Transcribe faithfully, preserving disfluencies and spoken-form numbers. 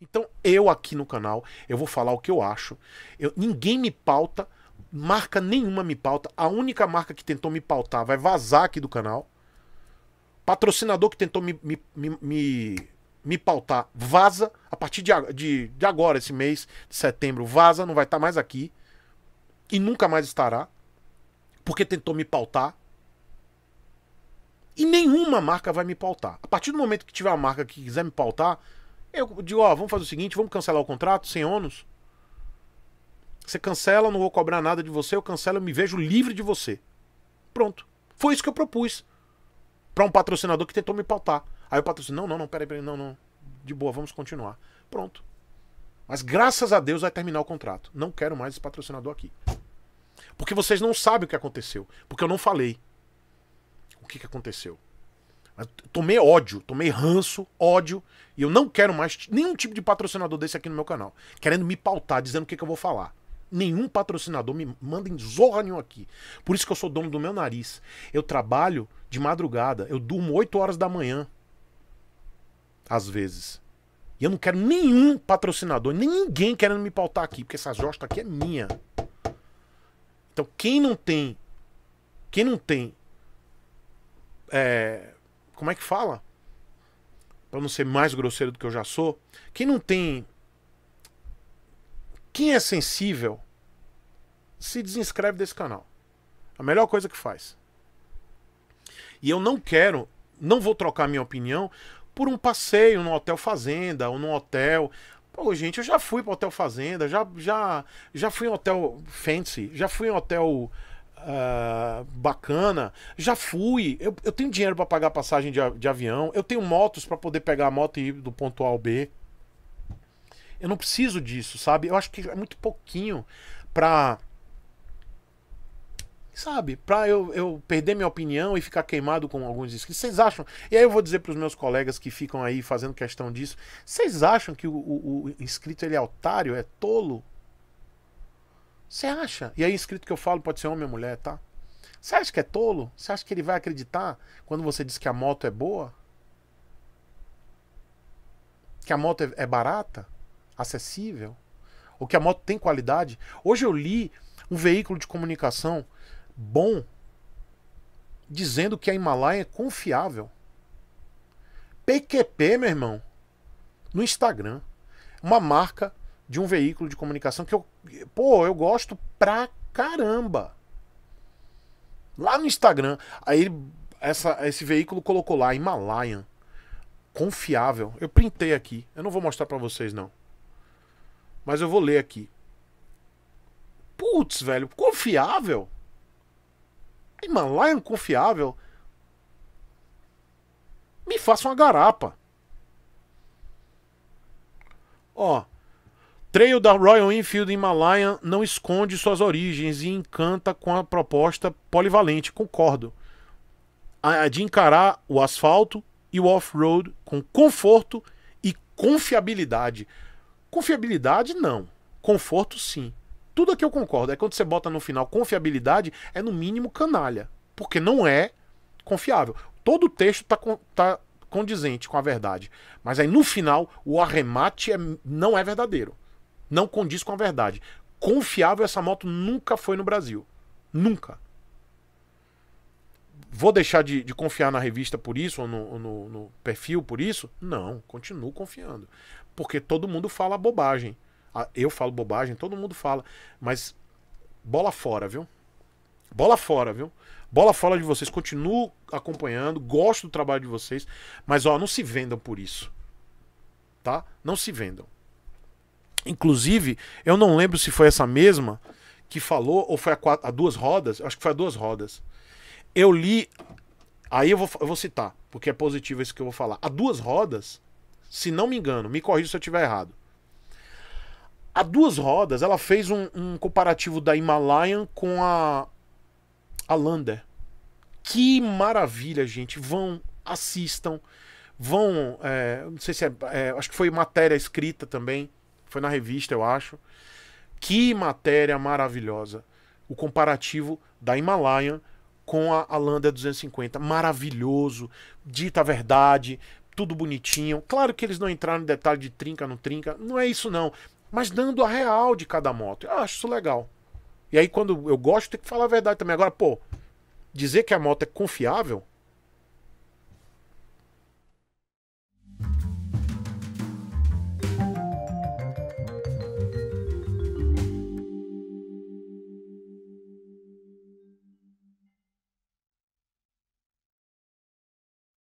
Então eu aqui no canal, eu vou falar o que eu acho. Eu, ninguém me pauta, marca nenhuma me pauta. A única marca que tentou me pautar vai vazar aqui do canal. Patrocinador que tentou me, me, me, me, me pautar, vaza. A partir de, de, de agora, esse mês de setembro, vaza, não vai estar mais aqui. E nunca mais estará. Porque tentou me pautar. E nenhuma marca vai me pautar. A partir do momento que tiver uma marca que quiser me pautar, eu digo, ó, vamos fazer o seguinte, vamos cancelar o contrato, sem ônus. Você cancela, eu não vou cobrar nada de você, eu cancelo, eu me vejo livre de você. Pronto. Foi isso que eu propus. Pra um patrocinador que tentou me pautar. Aí o patrocinador, não, não, não, peraí, peraí, não, não. De boa, vamos continuar. Pronto. Mas graças a Deus vai terminar o contrato. Não quero mais esse patrocinador aqui. Porque vocês não sabem o que aconteceu. Porque eu não falei o que, que aconteceu. Eu tomei ódio, tomei ranço, ódio. E eu não quero mais nenhum tipo de patrocinador desse aqui no meu canal. Querendo me pautar, dizendo o que, que eu vou falar. Nenhum patrocinador me manda em zorra nenhuma aqui. Por isso que eu sou dono do meu nariz. Eu trabalho de madrugada. Eu durmo oito horas da manhã. Às vezes. E eu não quero nenhum patrocinador, nem ninguém querendo me pautar aqui. Porque essa josta aqui é minha. Então quem não tem... Quem não tem... É, como é que fala? Pra não ser mais grosseiro do que eu já sou. Quem não tem... Quem é sensível, se desinscreve desse canal. A melhor coisa que faz. E eu não quero, não vou trocar minha opinião por um passeio num hotel fazenda ou num hotel... Pô, gente, eu já fui para hotel fazenda, já, já, já fui em hotel fancy, já fui em hotel uh, bacana, já fui... Eu, eu tenho dinheiro para pagar passagem de, de avião, eu tenho motos para poder pegar a moto e ir do ponto A ao B. Eu não preciso disso, sabe? Eu acho que é muito pouquinho pra... Sabe? Pra eu, eu perder minha opinião e ficar queimado com alguns inscritos. Vocês acham... E aí eu vou dizer pros meus colegas que ficam aí fazendo questão disso. Vocês acham que o, o, o inscrito ele é otário? É tolo? Você acha? E aí inscrito que eu falo pode ser homem ou mulher, tá? Você acha que é tolo? Você acha que ele vai acreditar quando você diz que a moto é boa? Que a moto é, é barata? Acessível, ou que a moto tem qualidade. Hoje eu li um veículo de comunicação bom dizendo que a Himalayan é confiável. P Q P, meu irmão, no Instagram, uma marca de um veículo de comunicação que eu, pô, eu gosto pra caramba. Lá no Instagram, aí essa, esse veículo colocou lá Himalayan confiável. Eu printei aqui, eu não vou mostrar pra vocês não. Mas eu vou ler aqui. Putz, velho, confiável? Himalayan confiável? Me faça uma garapa. Ó. Trail da Royal Enfield Himalayan não esconde suas origens e encanta com a proposta polivalente, concordo. A de encarar o asfalto e o off-road com conforto e confiabilidade. Confiabilidade, não. Conforto, sim. Tudo aqui eu concordo. É quando você bota no final confiabilidade, é no mínimo canalha. Porque não é confiável. Todo o texto tá, tá condizente com a verdade. Mas aí no final, o arremate é, não é verdadeiro. Não condiz com a verdade. Confiável essa moto nunca foi no Brasil. Nunca. Vou deixar de, de confiar na revista por isso, ou no, no, no perfil por isso? Não, continuo confiando. Porque todo mundo fala bobagem. Eu falo bobagem, todo mundo fala. Mas bola fora, viu? Bola fora, viu? Bola fora de vocês. Continuo acompanhando, gosto do trabalho de vocês. Mas, ó, não se vendam por isso. Tá? Não se vendam. Inclusive, eu não lembro se foi essa mesma que falou, ou foi a, quatro, a duas rodas. Acho que foi a duas rodas. Eu li... Aí eu vou, eu vou citar, porque é positivo isso que eu vou falar. A duas rodas... Se não me engano, me corrija se eu estiver errado. A duas rodas, ela fez um, um comparativo da Himalayan com a, a Lander. Que maravilha, gente. Vão, assistam. Vão, é, não sei se é, é... Acho que foi matéria escrita também. Foi na revista, eu acho. Que matéria maravilhosa. O comparativo da Himalayan com a, a Lander duzentos e cinquenta. Maravilhoso. Dita a verdade. tudo bonitinho. Claro que eles não entraram em detalhe de trinca, não trinca, não é isso não. Mas dando a real de cada moto. Eu acho isso legal. E aí quando eu gosto, tem que falar a verdade também. Agora, pô, dizer que a moto é confiável...